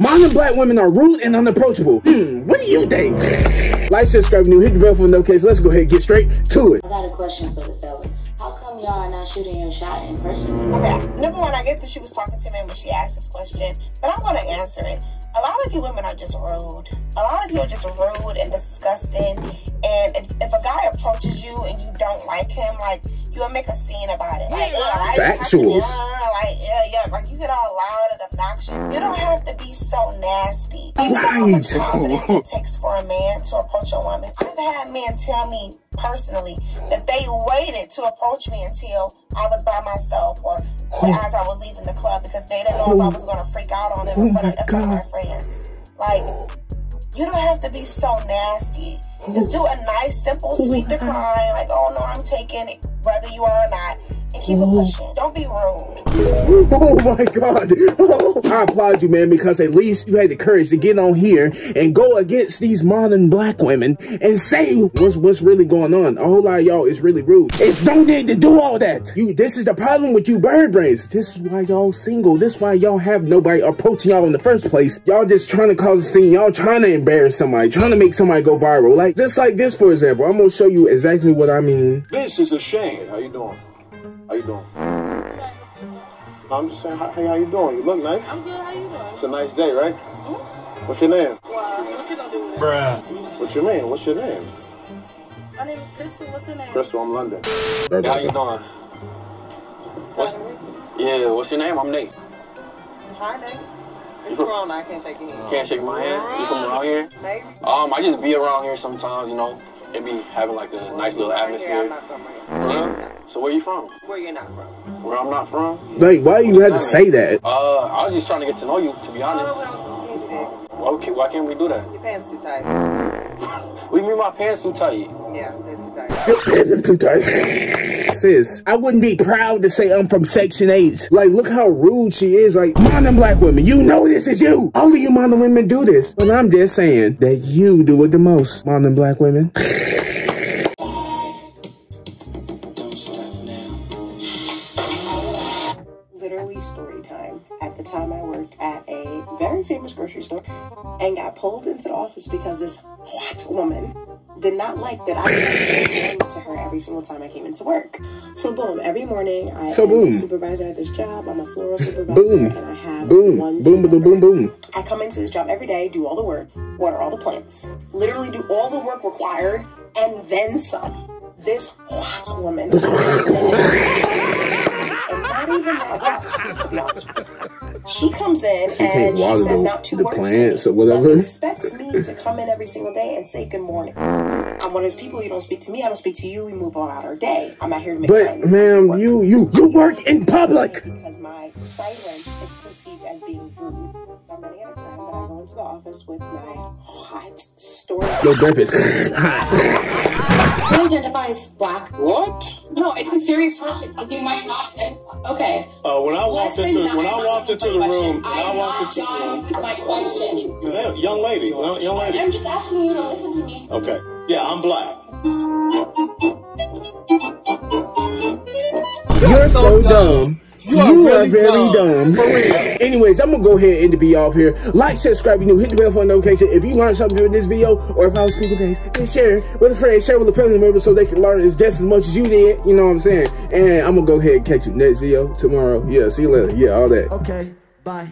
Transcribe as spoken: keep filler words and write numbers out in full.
Modern black women are rude and unapproachable. Hmm, what do you think? Like, subscribe, new, hit the bell for no case. Let's go ahead and get straight to it. I got a question for the fellas. How come y'all are not shooting your shot in person? Okay, number one, I get that she was talking to me when she asked this question, but I'm gonna answer it. A lot of you women are just rude. A lot of you are just rude and disgusting. And if, if a guy approaches you and you don't like him, like, you'll make a scene about it. Like, yeah, factuals. Like, yeah, yeah. Like, you get all loud and obnoxious. You don't have to be so nasty. You know how much confidence it takes for a man to approach a woman. I've had men tell me personally that they waited to approach me until I was by myself or as I was leaving the club because they didn't know if I was going to freak out on them in front of, in front of my friends. Like, you don't have to be so nasty. Just do a nice, simple, sweet decline. Like, oh, no, I'm taking it, whether you are or not. And keep it pushing. Don't be rude. Oh, my God. Oh, I applaud you, man, because at least you had the courage to get on here and go against these modern black women and say what's, what's really going on. A whole lot of y'all is really rude. It's no need to do all that. You, this is the problem with you bird brains. This is why y'all single. This is why y'all have nobody approaching y'all in the first place. Y'all just trying to cause a scene. Y'all trying to embarrass somebody, trying to make somebody go viral. Like, just like this, for example. I'm going to show you exactly what I mean. This is a shame. How you doing? How you doing? I'm just saying, hey, how you doing? You look nice. I'm good, how you doing? It's a nice day, right? Mm-hmm. What's your name? Wow, what you gonna do with that? Bruh. What you mean? What's your name? My name is Crystal, what's your name? Crystal, I'm London. Hey, how you doing? What's, yeah, what's your name? I'm Nate. Hi, Nate. It's Corona, I can't shake your hand. Can't shake my hand? You from around here? Maybe. Um, I just be around here sometimes, you know. It be having like a well, nice little atmosphere. Here, I'm not from right here. Yeah. So where you from? Where you're not from. Where I'm not from? Like, why you had to say that? Uh, I was just trying to get to know you, to be honest. No, no, okay, why can't we do that? Your pants too tight. What do you mean my pants too tight? Yeah, they're too tight. Your pants are too tight. Sis, I wouldn't be proud to say I'm from Section eight. Like, look how rude she is. Like, modern black women, you know this is you. Only you modern women do this. But I'm just saying that you do it the most, modern black women. Store and got pulled into the office because this hot woman did not like that I was to her every single time I came into work. So boom, every morning I so am boom. a supervisor at this job. I'm a floral supervisor boom. and I have boom. one boom boom, boom boom I come into this job every day, do all the work, water all the plants, literally do all the work required and then some. This hot woman and not even that well, to be honest with you. She comes in she and she says not two words to me, but expects me to come in every single day and say good morning. I'm one of those people, you don't speak to me, I don't speak to you, we move on out our day. I'm out here to make friends. But ma'am, you, you, you work in public! Because my silence is perceived as being rude. So I'm running out of time, but I go into the office with my hot story. Yo, David, hot. You identify as black. What? No, it's a serious question. You might not. Okay. Uh, when I walked into, when I walked into the room, I walked into the room. My question. Young lady, young lady. I'm just asking you to listen to me. Okay. Yeah, I'm black. You're so dumb. You are, you really are very dumb. dumb. For real. Anyways, I'm gonna go ahead and be off here. Like, subscribe, you new, hit the bell for a notification. If you learned something during this video, or if I was speaking things, then share it with a friend, share it with a family member so they can learn just as much as you did. You know what I'm saying? And I'm gonna go ahead and catch you next video tomorrow. Yeah, see you later. Yeah, all that. Okay, bye.